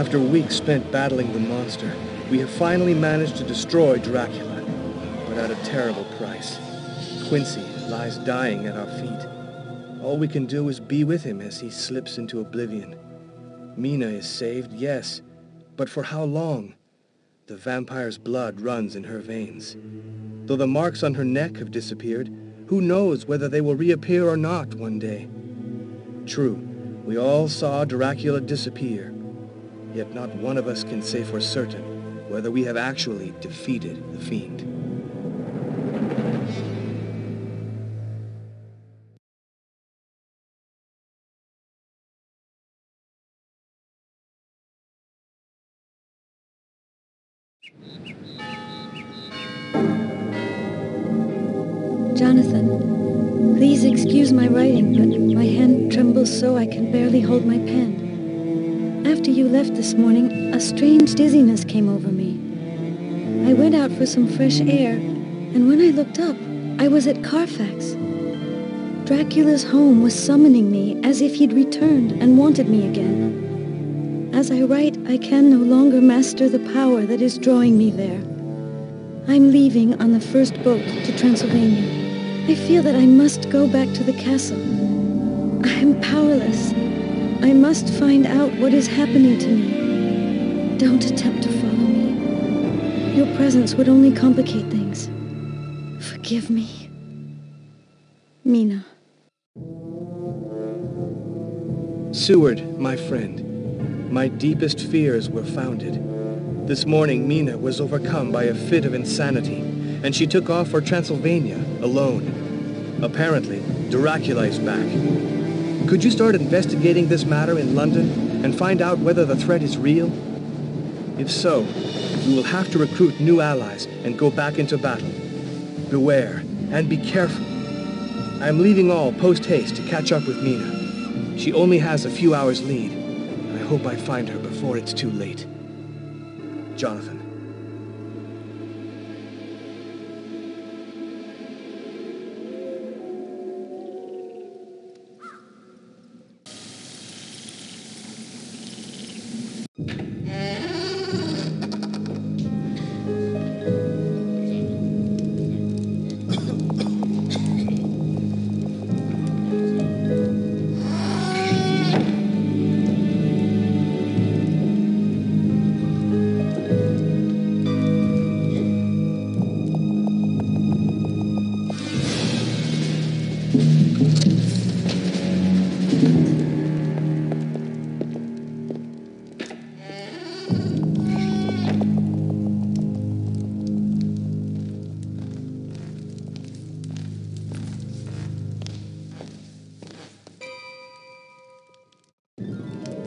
After weeks spent battling the monster, we have finally managed to destroy Dracula, but at a terrible price. Quincy lies dying at our feet. All we can do is be with him as he slips into oblivion. Mina is saved, yes, but for how long? The vampire's blood runs in her veins. Though the marks on her neck have disappeared, who knows whether they will reappear or not one day? True, we all saw Dracula disappear, yet not one of us can say for certain whether we have actually defeated the fiend. Jonathan, please excuse my writing, but my hand trembles so I can barely hold my pen. After you left this morning, a strange dizziness came over me. I went out for some fresh air, and when I looked up, I was at Carfax. Dracula's home was summoning me as if he'd returned and wanted me again. As I write, I can no longer master the power that is drawing me there. I'm leaving on the first boat to Transylvania. I feel that I must go back to the castle. I'm powerless. I must find out what is happening to me. Don't attempt to follow me. Your presence would only complicate things. Forgive me. Mina. Seward, my friend. My deepest fears were founded. This morning, Mina was overcome by a fit of insanity, and she took off for Transylvania, alone. Apparently, Dracula is back. Could you start investigating this matter in London and find out whether the threat is real? If so, you will have to recruit new allies and go back into battle. Beware, and be careful. I am leaving all post-haste to catch up with Mina. She only has a few hours lead. I hope I find her before it's too late. Jonathan.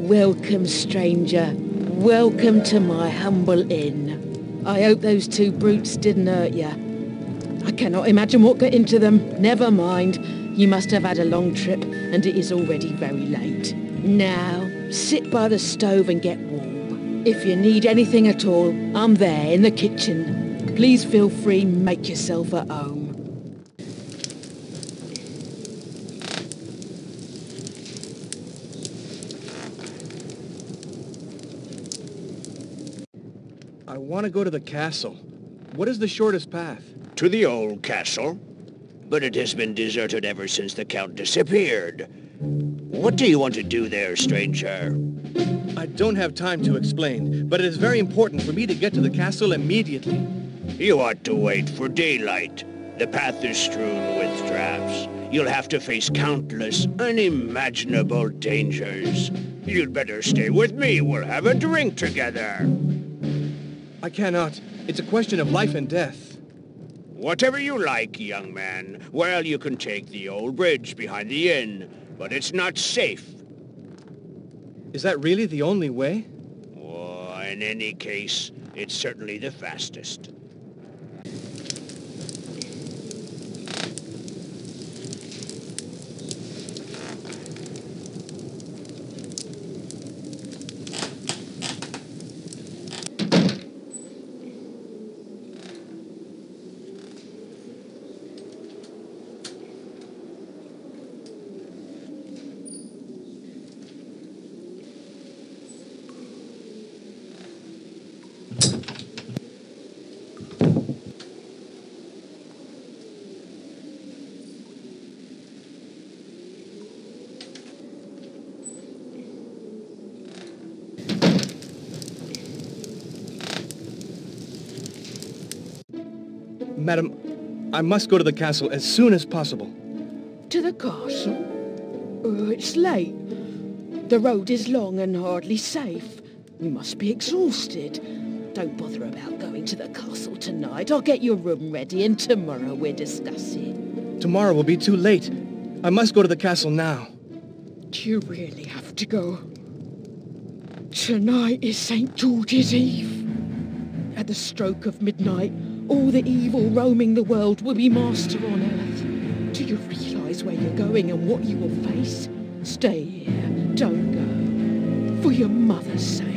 Welcome, stranger. Welcome to my humble inn. I hope those two brutes didn't hurt you. I cannot imagine what got into them. Never mind. You must have had a long trip, and it is already very late. Now, sit by the stove and get warm. If you need anything at all, I'm there in the kitchen. Please feel free, make yourself at home. I want to go to the castle. What is the shortest path? To the old castle. But it has been deserted ever since the Count disappeared. What do you want to do there, stranger? I don't have time to explain, but it is very important for me to get to the castle immediately. You ought to wait for daylight. The path is strewn with traps. You'll have to face countless, unimaginable dangers. You'd better stay with me. We'll have a drink together. I cannot. It's a question of life and death. Whatever you like, young man. Well, you can take the old bridge behind the inn, but it's not safe. Is that really the only way? Oh, in any case, it's certainly the fastest. Madam, I must go to the castle as soon as possible. To the castle? It's late. The road is long and hardly safe. You must be exhausted. Don't bother about going to the castle tonight. I'll get your room ready and tomorrow we'll discuss it. Tomorrow will be too late. I must go to the castle now. Do you really have to go? Tonight is St. George's Eve. At the stroke of midnight, all the evil roaming the world will be master on Earth. Do you realise where you're going and what you will face? Stay here. Don't go. For your mother's sake.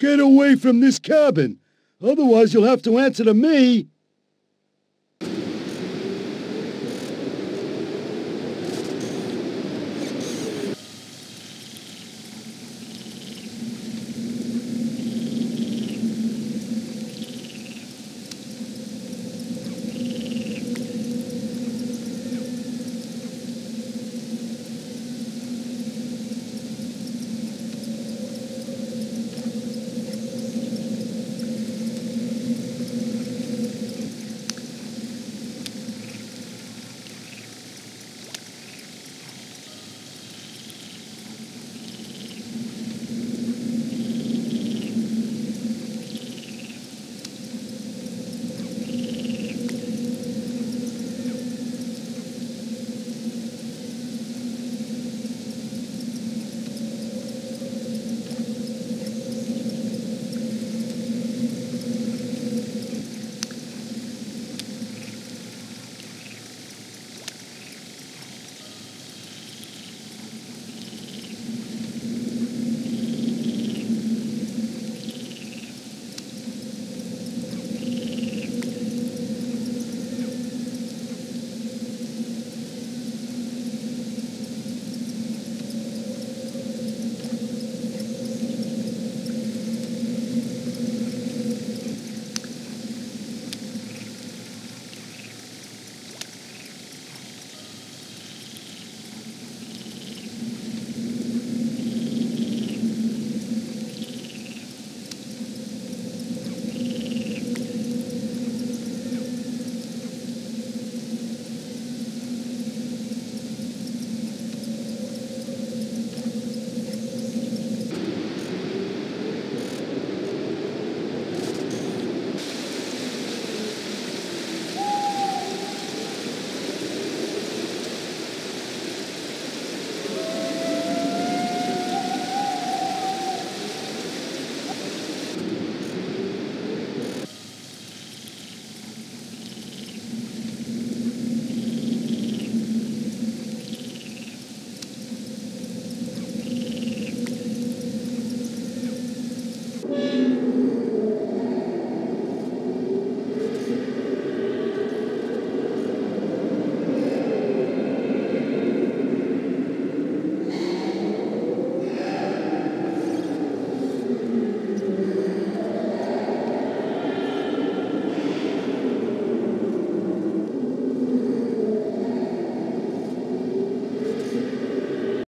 Get away from this cabin, otherwise you'll have to answer to me.